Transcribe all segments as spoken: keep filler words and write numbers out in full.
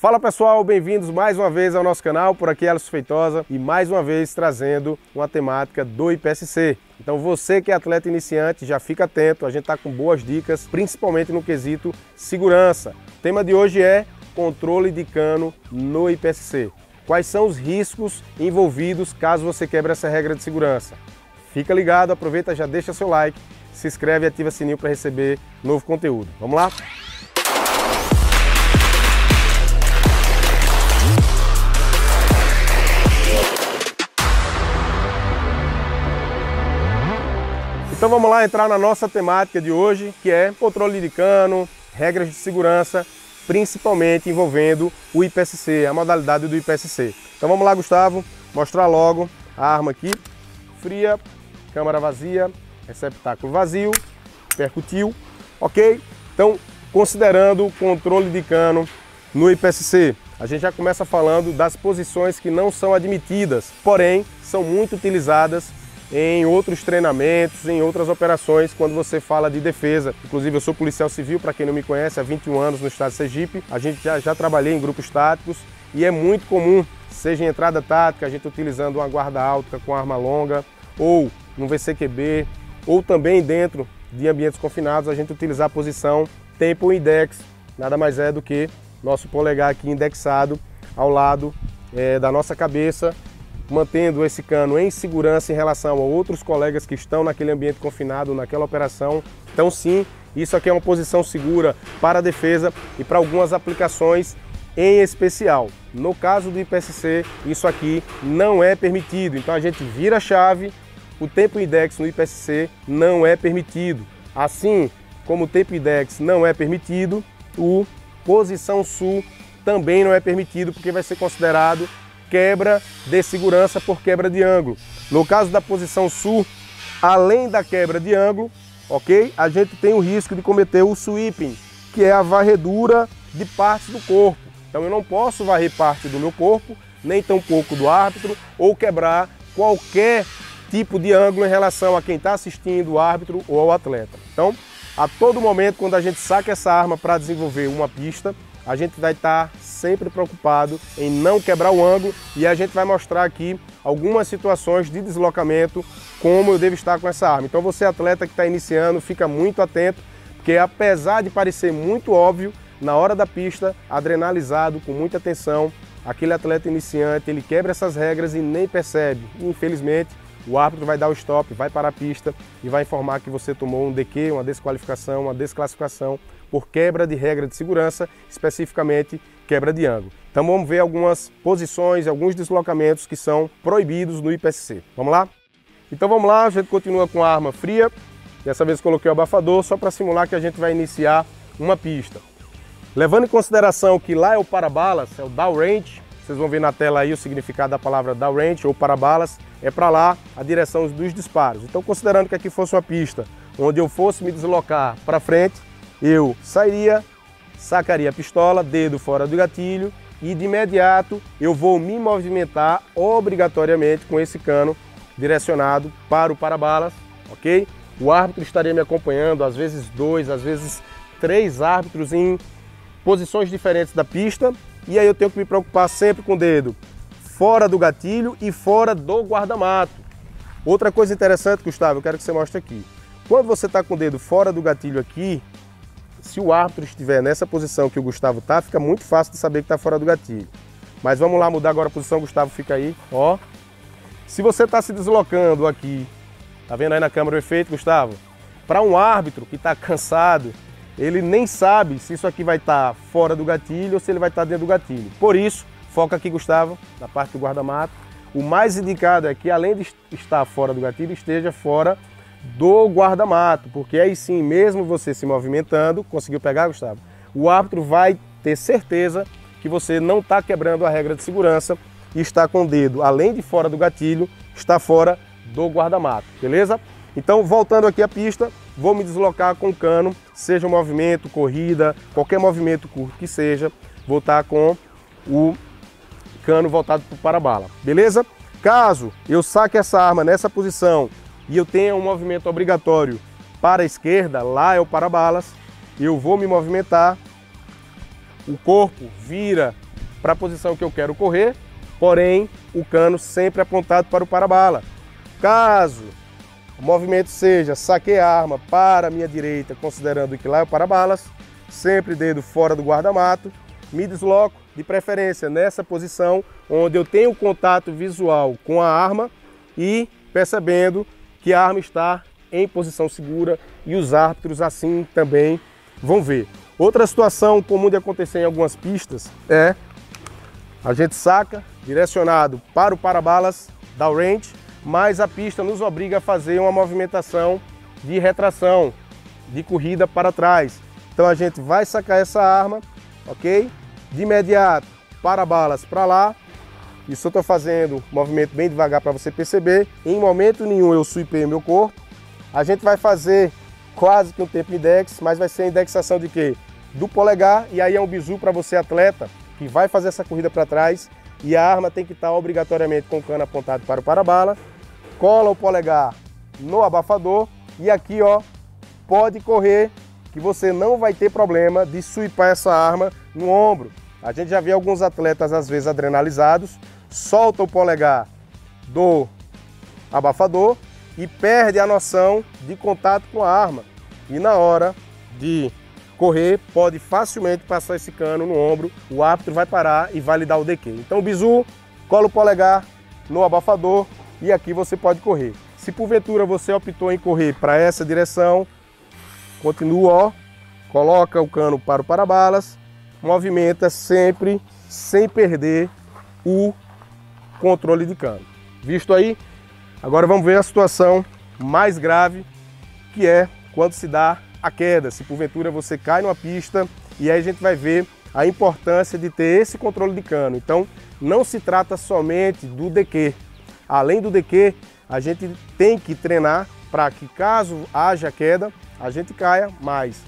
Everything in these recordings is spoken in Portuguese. Fala pessoal, bem-vindos mais uma vez ao nosso canal, por aqui é Alysson Feitoza e mais uma vez trazendo uma temática do I P S C. Então você que é atleta iniciante, já fica atento, a gente está com boas dicas, principalmente no quesito segurança. O tema de hoje é controle de cano no I P S C. Quais são os riscos envolvidos caso você quebre essa regra de segurança? Fica ligado, aproveita, já deixa seu like, se inscreve e ativa o sininho para receber novo conteúdo. Vamos lá? Então vamos lá entrar na nossa temática de hoje, que é controle de cano, regras de segurança, principalmente envolvendo o I P S C, a modalidade do I P S C. Então vamos lá, Gustavo, mostrar logo a arma aqui, fria, câmara vazia, receptáculo vazio, percutiu, ok? Então, considerando o controle de cano no I P S C, a gente já começa falando das posições que não são admitidas, porém são muito utilizadas em outros treinamentos, em outras operações, quando você fala de defesa. Inclusive, eu sou policial civil, para quem não me conhece, há vinte e um anos no estado de Sergipe. A gente já, já trabalhei em grupos táticos e é muito comum, seja em entrada tática, a gente utilizando uma guarda alta com arma longa, ou no V C Q B, ou também dentro de ambientes confinados, a gente utilizar a posição tempo index, nada mais é do que nosso polegar aqui indexado ao lado é, da nossa cabeça, mantendo esse cano em segurança em relação a outros colegas que estão naquele ambiente confinado, naquela operação. Então sim, isso aqui é uma posição segura para a defesa e para algumas aplicações em especial. No caso do I P S C, isso aqui não é permitido. Então a gente vira a chave, o tempo index no I P S C não é permitido. Assim como o tempo index não é permitido, o posição sul também não é permitido, porque vai ser considerado quebra de segurança por quebra de ângulo. No caso da posição sul, além da quebra de ângulo, ok, a gente tem o risco de cometer o sweeping, que é a varredura de partes do corpo. Então eu não posso varrer parte do meu corpo, nem tampouco do árbitro, ou quebrar qualquer tipo de ângulo em relação a quem está assistindo, o árbitro ou ao atleta. Então, a todo momento, quando a gente saca essa arma para desenvolver uma pista, a gente vai estar sempre preocupado em não quebrar o ângulo, e a gente vai mostrar aqui algumas situações de deslocamento, como eu devo estar com essa arma. Então você, atleta que está iniciando, fica muito atento, porque apesar de parecer muito óbvio, na hora da pista, adrenalizado, com muita atenção, aquele atleta iniciante, ele quebra essas regras e nem percebe. E, infelizmente, o árbitro vai dar o stop, vai parar a pista e vai informar que você tomou um D Q, uma desqualificação, uma desclassificação, por quebra de regra de segurança, especificamente quebra de ângulo. Então vamos ver algumas posições, alguns deslocamentos que são proibidos no I P S C. Vamos lá? Então vamos lá, a gente continua com a arma fria. Dessa vez coloquei o abafador só para simular que a gente vai iniciar uma pista. Levando em consideração que lá é o para-balas, é o downrange, vocês vão ver na tela aí o significado da palavra downrange ou para-balas, é para lá a direção dos disparos. Então, considerando que aqui fosse uma pista onde eu fosse me deslocar para frente, eu sairia, sacaria a pistola, dedo fora do gatilho, e de imediato eu vou me movimentar obrigatoriamente com esse cano direcionado para o para-balas, ok? O árbitro estaria me acompanhando, às vezes dois, às vezes três árbitros em posições diferentes da pista, e aí eu tenho que me preocupar sempre com o dedo fora do gatilho e fora do guarda-mato. Outra coisa interessante, Gustavo, eu quero que você mostre aqui. Quando você está com o dedo fora do gatilho aqui, se o árbitro estiver nessa posição que o Gustavo está, fica muito fácil de saber que está fora do gatilho. Mas vamos lá mudar agora a posição, Gustavo, fica aí, ó. Se você está se deslocando aqui, tá vendo aí na câmera o efeito, Gustavo? Para um árbitro que está cansado, ele nem sabe se isso aqui vai estar tá fora do gatilho ou se ele vai estar tá dentro do gatilho. Por isso, foca aqui, Gustavo, na parte do guarda-mato. O mais indicado é que, além de estar fora do gatilho, esteja fora do guarda-mato, porque aí sim, mesmo você se movimentando, conseguiu pegar, Gustavo? O árbitro vai ter certeza que você não está quebrando a regra de segurança e está com o dedo, além de fora do gatilho, está fora do guarda-mato, beleza? Então, voltando aqui à pista, vou me deslocar com o cano, seja um movimento, corrida, qualquer movimento curto que seja, vou estar com o cano voltado para a bala, beleza? Caso eu saque essa arma nessa posição e eu tenha um movimento obrigatório para a esquerda, lá é o para-balas, eu vou me movimentar, o corpo vira para a posição que eu quero correr, porém o cano sempre apontado para o para-bala. Caso o movimento seja saquear a arma para a minha direita, considerando que lá é o para-balas, sempre dedo fora do guarda-mato, me desloco, de preferência nessa posição onde eu tenho contato visual com a arma e percebendo que a arma está em posição segura, e os árbitros assim também vão ver. Outra situação comum de acontecer em algumas pistas é a gente saca direcionado para o para-balas da range, mas a pista nos obriga a fazer uma movimentação de retração, de corrida para trás. Então a gente vai sacar essa arma, ok? De imediato, para-balas para lá. Isso eu estou fazendo um movimento bem devagar para você perceber. Em momento nenhum eu sweepei o meu corpo. A gente vai fazer quase que um tempo index, mas vai ser a indexação de quê? Do polegar, e aí é um bizu para você, atleta, que vai fazer essa corrida para trás, e a arma tem que estar obrigatoriamente com o cano apontado para o para-bala, cola o polegar no abafador, e aqui ó, pode correr, que você não vai ter problema de suipar essa arma no ombro. A gente já vê alguns atletas, às vezes adrenalizados, solta o polegar do abafador, e perde a noção de contato com a arma. E na hora de correr, pode facilmente passar esse cano no ombro, o árbitro vai parar e vai lhe dar o D Q. Então o bizu, cola o polegar no abafador e aqui você pode correr. Se porventura você optou em correr para essa direção, continua, ó, coloca o cano para o para-balas, movimenta sempre sem perder o controle de cano. Visto aí? Agora vamos ver a situação mais grave, que é quando se dá a queda. Se porventura você cai numa pista, e aí a gente vai ver a importância de ter esse controle de cano. Então não se trata somente do D Q. Além do D Q, a gente tem que treinar para que, caso haja queda, a gente caia, mas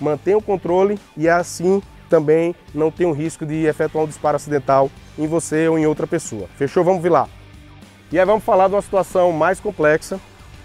mantenha o controle e assim também não tem o risco de efetuar um disparo acidental em você ou em outra pessoa. Fechou? Vamos ver lá. E aí vamos falar de uma situação mais complexa,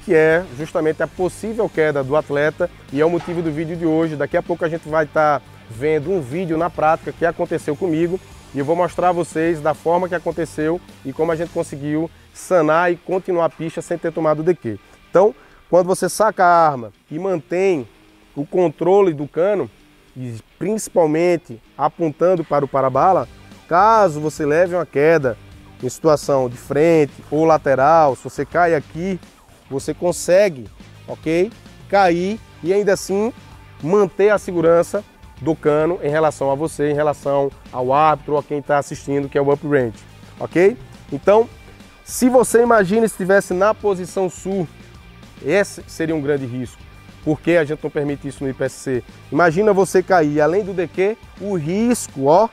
que é justamente a possível queda do atleta, e é o motivo do vídeo de hoje. Daqui a pouco a gente vai estar vendo um vídeo na prática que aconteceu comigo, e eu vou mostrar a vocês da forma que aconteceu e como a gente conseguiu sanar e continuar a pista sem ter tomado o D Q. Então, quando você saca a arma e mantém o controle do cano, e principalmente apontando para o para-bala, caso você leve uma queda em situação de frente ou lateral, se você cai aqui, você consegue, ok? Cair e ainda assim manter a segurança do cano em relação a você, em relação ao árbitro ou a quem está assistindo, que é o uprange, ok? Então, se você imagina se estivesse na posição sul, esse seria um grande risco, porque a gente não permite isso no I P S C. Imagina você cair, além do D Q, o risco, ó,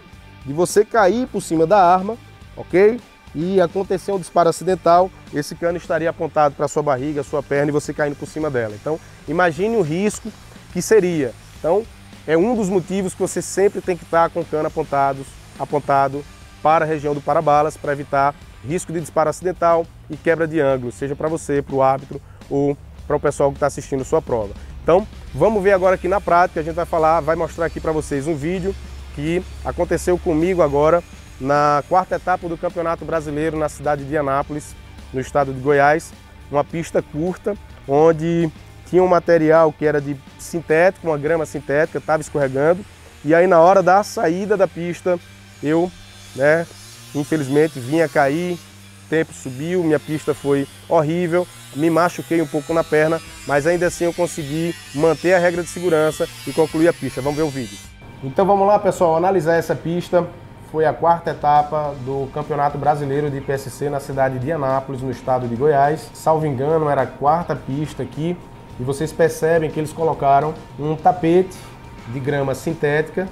de você cair por cima da arma, ok? E aconteceu um disparo acidental, esse cano estaria apontado para sua barriga, sua perna, e você caindo por cima dela. Então, imagine o risco que seria. Então, é um dos motivos que você sempre tem que estar com o cano apontado, apontado para a região do para-balas, para evitar risco de disparo acidental e quebra de ângulo, seja para você, para o árbitro ou para o pessoal que está assistindo sua prova. Então, vamos ver agora aqui na prática. A gente vai falar, vai mostrar aqui para vocês um vídeo que aconteceu comigo agora, na quarta etapa do Campeonato Brasileiro, na cidade de Anápolis, no estado de Goiás, uma pista curta, onde tinha um material que era de sintético, uma grama sintética, estava escorregando, e aí na hora da saída da pista, eu, né, infelizmente, vim a cair, o tempo subiu, minha pista foi horrível, me machuquei um pouco na perna, mas ainda assim eu consegui manter a regra de segurança e concluir a pista. Vamos ver o vídeo. Então vamos lá, pessoal, analisar essa pista. Foi a quarta etapa do Campeonato Brasileiro de I P S C na cidade de Anápolis, no estado de Goiás. Salvo engano, era a quarta pista aqui. E vocês percebem que eles colocaram um tapete de grama sintética,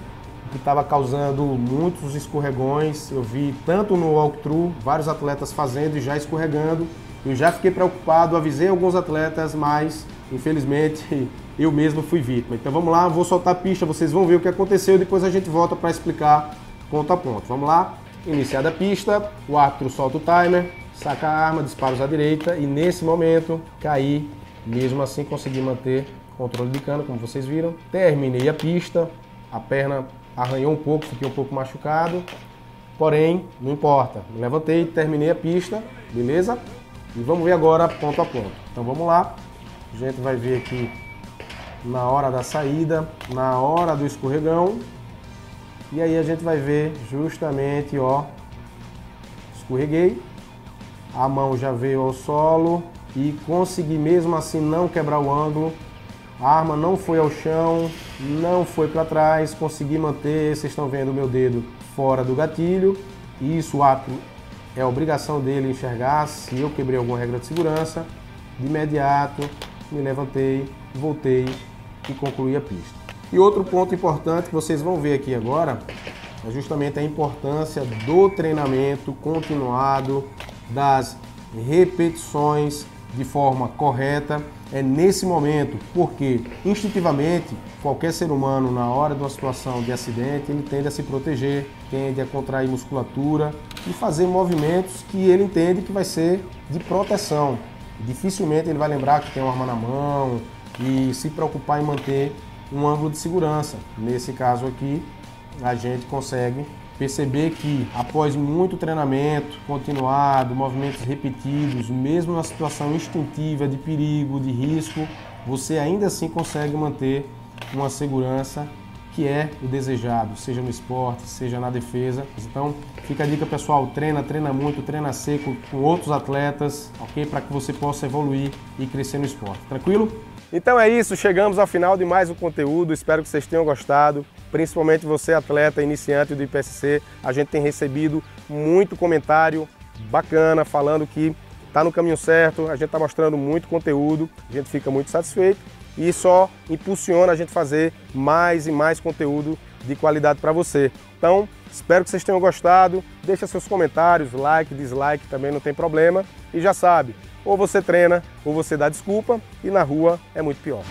que estava causando muitos escorregões. Eu vi tanto no walkthrough, vários atletas fazendo e já escorregando. Eu já fiquei preocupado, avisei alguns atletas, mas infelizmente eu mesmo fui vítima. Então vamos lá, vou soltar a pista, vocês vão ver o que aconteceu e depois a gente volta para explicar ponto a ponto. Vamos lá, iniciada a pista, o árbitro solta o timer, saca a arma, disparos à direita e nesse momento caí, mesmo assim consegui manter controle de cano, como vocês viram. Terminei a pista, a perna arranhou um pouco, fiquei um pouco machucado, Porém, não importa. Me levantei, terminei a pista, beleza? E vamos ver agora ponto a ponto. Então vamos lá. A gente vai ver aqui na hora da saída, na hora do escorregão. E aí a gente vai ver justamente, ó, escorreguei, a mão já veio ao solo e consegui mesmo assim não quebrar o ângulo. A arma não foi ao chão, não foi para trás, consegui manter, vocês estão vendo o meu dedo fora do gatilho. Isso o árbitro é obrigação dele enxergar se eu quebrei alguma regra de segurança. De imediato me levantei, voltei e concluí a pista. E outro ponto importante que vocês vão ver aqui agora é justamente a importância do treinamento continuado, das repetições de forma correta. É nesse momento, porque instintivamente qualquer ser humano na hora de uma situação de acidente ele tende a se proteger, tende a contrair musculatura e fazer movimentos que ele entende que vai ser de proteção. Dificilmente ele vai lembrar que tem uma arma na mão e se preocupar em manter um ângulo de segurança. Nesse caso aqui, a gente consegue perceber que após muito treinamento continuado, movimentos repetidos, mesmo na situação instintiva de perigo, de risco, você ainda assim consegue manter uma segurança que é o desejado, seja no esporte, seja na defesa. Então fica a dica, pessoal, treina, treina muito, treina seco com outros atletas, ok? Para que você possa evoluir e crescer no esporte, tranquilo? Então é isso, chegamos ao final de mais um conteúdo, espero que vocês tenham gostado, principalmente você, atleta iniciante do I P S C, a gente tem recebido muito comentário bacana, falando que está no caminho certo, a gente está mostrando muito conteúdo, a gente fica muito satisfeito e só impulsiona a gente fazer mais e mais conteúdo de qualidade para você. Então, espero que vocês tenham gostado, deixa seus comentários, like, dislike, também não tem problema, e já sabe, ou você treina, ou você dá desculpa, e na rua é muito pior.